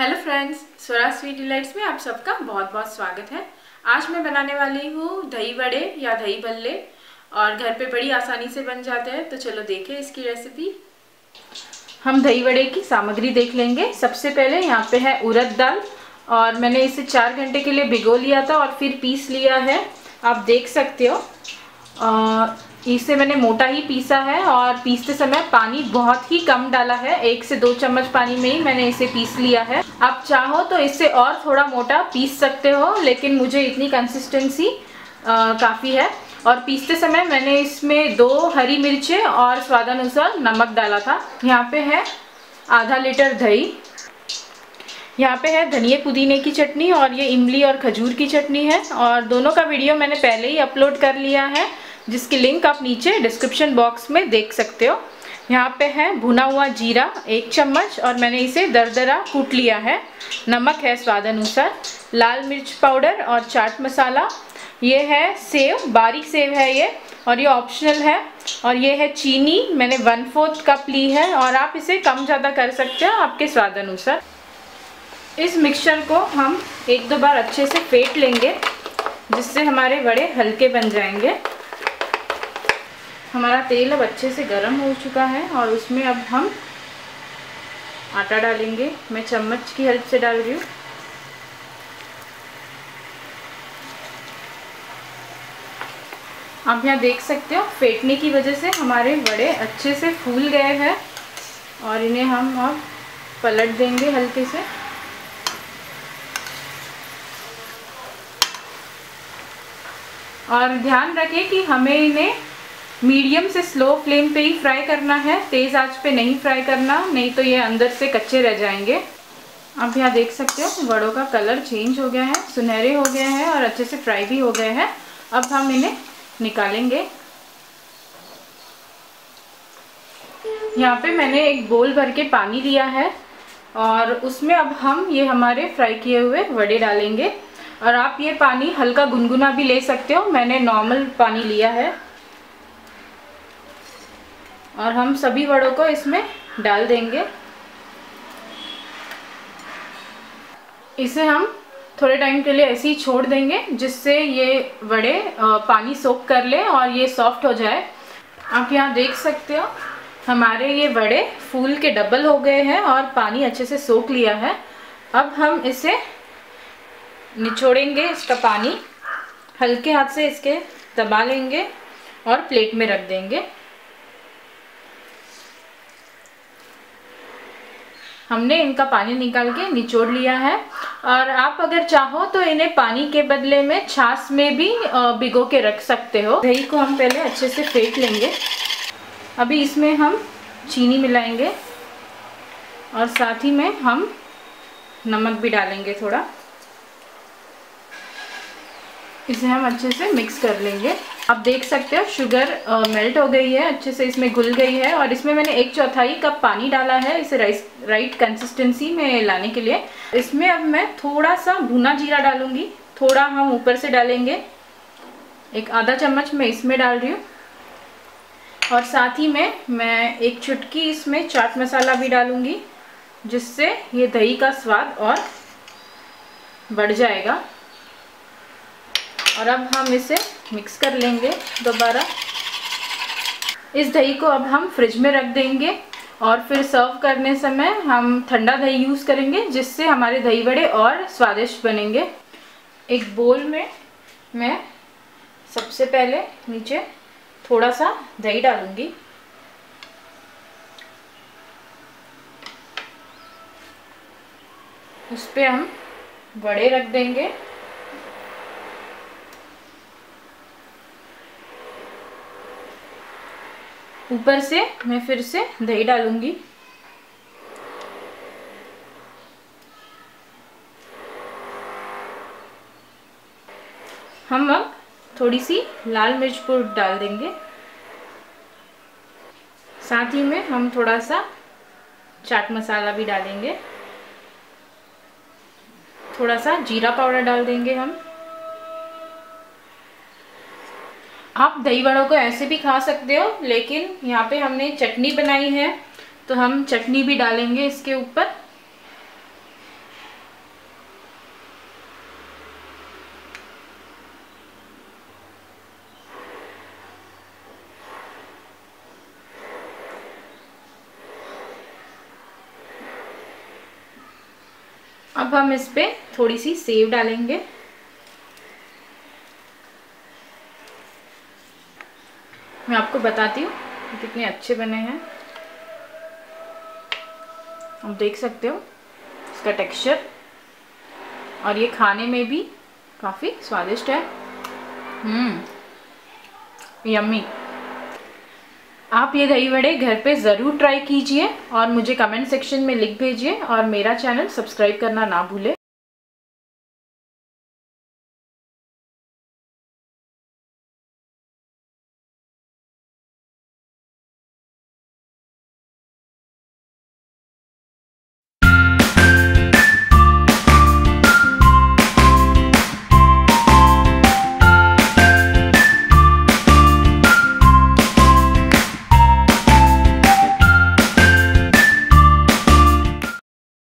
Hello friends, Swaraj sweet delights में आप सबका बहुत बहुत स्वागत है। आज मैं बनाने वाली हूँ दही वड़े या दही बल्ले, और घर पे बड़ी आसानी से बन जाते हैं। तो चलो देखें इसकी रेसिपी। हम दही वड़े की सामग्री देख लेंगे। सबसे पहले यहाँ पे है उड़द दाल, और मैंने इसे 4 घंटे के लिए भिगो लिया था और फिर पीस लिया है। आप देख सकते हो इसे मैंने मोटा ही पीसा है, और पीसते समय पानी बहुत ही कम डाला है। 1 से 2 चम्मच पानी में ही मैंने इसे पीस लिया है। आप चाहो तो इसे और थोड़ा मोटा पीस सकते हो, लेकिन मुझे इतनी कंसिस्टेंसी काफ़ी है। और पीसते समय मैंने इसमें 2 हरी मिर्चें और स्वादानुसार नमक डाला था। यहाँ पे है आधा लीटर दही, यहाँ पे है धनिया पुदीने की चटनी, और ये इमली और खजूर की चटनी है। और दोनों का वीडियो मैंने पहले ही अपलोड कर लिया है, जिसकी लिंक आप नीचे डिस्क्रिप्शन बॉक्स में देख सकते हो। यहाँ पे है भुना हुआ जीरा 1 चम्मच, और मैंने इसे दरदरा कूट लिया है। नमक है स्वाद अनुसार, लाल मिर्च पाउडर और चाट मसाला। ये है सेव, बारीक सेव है ये, और ये ऑप्शनल है। और ये है चीनी, मैंने 1/4 कप ली है, और आप इसे कम ज़्यादा कर सकते हो आपके स्वाद अनुसार। इस मिक्सचर को हम 1-2 बार अच्छे से फेंट लेंगे, जिससे हमारे वड़े हल्के बन जाएंगे। हमारा तेल अब अच्छे से गर्म हो चुका है, और उसमें अब हम आटा डालेंगे। मैं चम्मच की हेल्प से डाल रही हूँ। आप यहाँ देख सकते हो, फेंटने की वजह से हमारे वड़े अच्छे से फूल गए हैं, और इन्हें हम अब पलट देंगे हल्के से। और ध्यान रखें कि हमें इन्हें मीडियम से स्लो फ्लेम पे ही फ्राई करना है, तेज़ आंच पे नहीं फ्राई करना, नहीं तो ये अंदर से कच्चे रह जाएंगे। आप यहाँ देख सकते हो वड़ों का कलर चेंज हो गया है, सुनहरे हो गए हैं और अच्छे से फ्राई भी हो गए हैं। अब हम इन्हें निकालेंगे। यहाँ पे मैंने एक बोल भर के पानी लिया है, और उसमें अब हम ये हमारे फ्राई किए हुए वड़े डालेंगे। और आप ये पानी हल्का गुनगुना भी ले सकते हो, मैंने नॉर्मल पानी लिया है। और हम सभी वड़ों को इसमें डाल देंगे। इसे हम थोड़े टाइम के लिए ऐसे ही छोड़ देंगे, जिससे ये वड़े पानी सोख कर ले और ये सॉफ्ट हो जाए। आप यहाँ देख सकते हो हमारे ये वड़े फूल के डबल हो गए हैं, और पानी अच्छे से सोख लिया है। अब हम इसे निचोड़ेंगे, इसका पानी हल्के हाथ से इसके दबा लेंगे और प्लेट में रख देंगे। हमने इनका पानी निकाल के निचोड़ लिया है, और आप अगर चाहो तो इन्हें पानी के बदले में छाछ में भी भिगो के रख सकते हो। दही को हम पहले अच्छे से फेंट लेंगे। अभी इसमें हम चीनी मिलाएंगे, और साथ ही में हम नमक भी डालेंगे थोड़ा। इसे हम अच्छे से मिक्स कर लेंगे। आप देख सकते हो शुगर मेल्ट हो गई है, अच्छे से इसमें घुल गई है। और इसमें मैंने 1/4 कप पानी डाला है, इसे राइट कंसिस्टेंसी में लाने के लिए। इसमें अब मैं थोड़ा सा भुना जीरा डालूंगी, थोड़ा हम ऊपर से डालेंगे। एक आधा चम्मच मैं इसमें डाल रही हूँ, और साथ ही में मैं 1 चुटकी इसमें चाट मसाला भी डालूँगी, जिससे ये दही का स्वाद और बढ़ जाएगा। और अब हम इसे मिक्स कर लेंगे दोबारा। इस दही को अब हम फ्रिज में रख देंगे, और फिर सर्व करने समय हम ठंडा दही यूज़ करेंगे, जिससे हमारे दही बड़े और स्वादिष्ट बनेंगे। एक बोल में मैं सबसे पहले नीचे थोड़ा सा दही डालूंगी। उस पे हम बड़े रख देंगे, ऊपर से मैं फिर से दही डालूंगी। हम अब थोड़ी सी लाल मिर्च पाउडर डाल देंगे, साथ ही में हम थोड़ा सा चाट मसाला भी डालेंगे, थोड़ा सा जीरा पाउडर डाल देंगे हम। आप दही वड़ों को ऐसे भी खा सकते हो, लेकिन यहाँ पे हमने चटनी बनाई है, तो हम चटनी भी डालेंगे इसके ऊपर। अब हम इस पे थोड़ी सी सेव डालेंगे। मैं आपको बताती हूँ कितने अच्छे बने हैं, आप देख सकते हो इसका टेक्सचर, और ये खाने में भी काफ़ी स्वादिष्ट है। यम्मी। आप ये दही वड़े घर पे ज़रूर ट्राई कीजिए और मुझे कमेंट सेक्शन में लिख भेजिए और मेरा चैनल सब्सक्राइब करना ना भूलें।